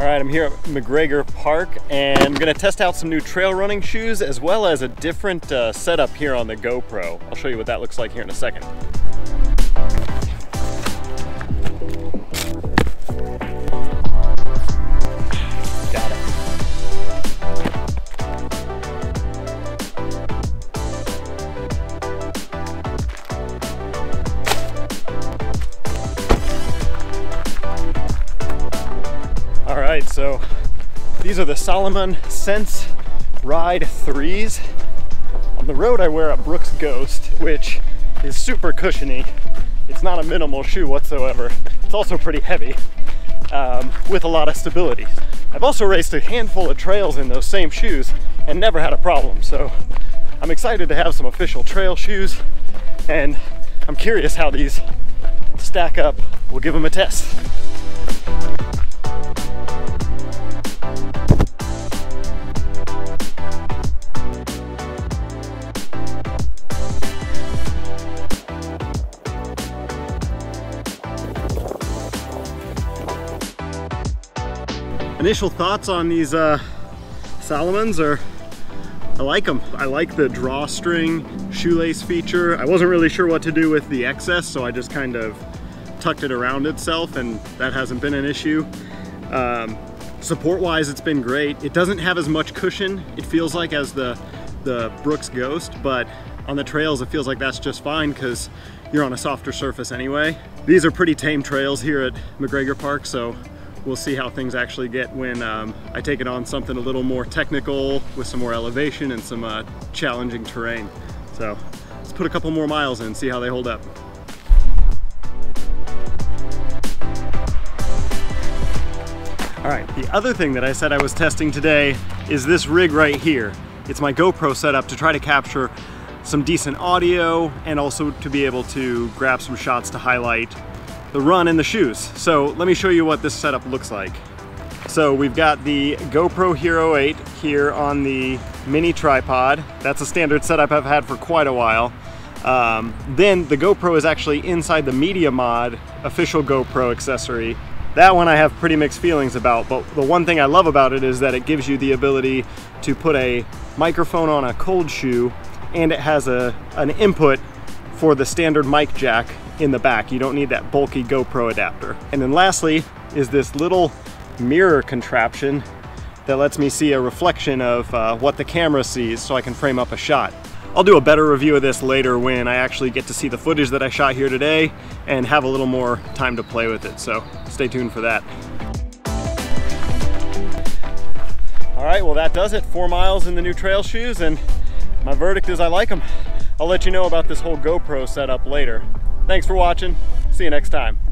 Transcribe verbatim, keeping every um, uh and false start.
All right, I'm here at McGregor Park and I'm gonna test out some new trail running shoes as well as a different uh, setup here on the GoPro. I'll show you what that looks like here in a second. Alright, so these are the Salomon Sense Ride threes. On the road I wear a Brooks Ghost, which is super cushiony. It's not a minimal shoe whatsoever. It's also pretty heavy, um, with a lot of stability. I've also raced a handful of trails in those same shoes and never had a problem, so I'm excited to have some official trail shoes, and I'm curious how these stack up. We'll give them a test. Initial thoughts on these uh, Salomons are, I like them. I like the drawstring shoelace feature. I wasn't really sure what to do with the excess, so I just kind of tucked it around itself, and that hasn't been an issue. Um, Support-wise, it's been great. It doesn't have as much cushion, it feels like, as the, the Brooks Ghost, but on the trails, it feels like that's just fine because you're on a softer surface anyway. These are pretty tame trails here at McGregor Park, so we'll see how things actually get when um, I take it on something a little more technical with some more elevation and some uh, challenging terrain. So let's put a couple more miles in and see how they hold up. All right, the other thing that I said I was testing today is this rig right here. It's my GoPro setup to try to capture some decent audio and also to be able to grab some shots to highlight the run and the shoes. So let me show you what this setup looks like. So we've got the GoPro Hero eight here on the mini tripod. That's a standard setup I've had for quite a while. Um, then the GoPro is actually inside the Media Mod official GoPro accessory. That one I have pretty mixed feelings about, but the one thing I love about it is that it gives you the ability to put a microphone on a cold shoe, and it has a, an input for the standard mic jack in the back. You don't need that bulky GoPro adapter. And then lastly is this little mirror contraption that lets me see a reflection of uh, what the camera sees so I can frame up a shot. I'll do a better review of this later when I actually get to see the footage that I shot here today and have a little more time to play with it, so stay tuned for that. All right, well that does it. Four miles in the new trail shoes, and my verdict is I like them. I'll let you know about this whole GoPro setup later. Thanks for watching. See you next time.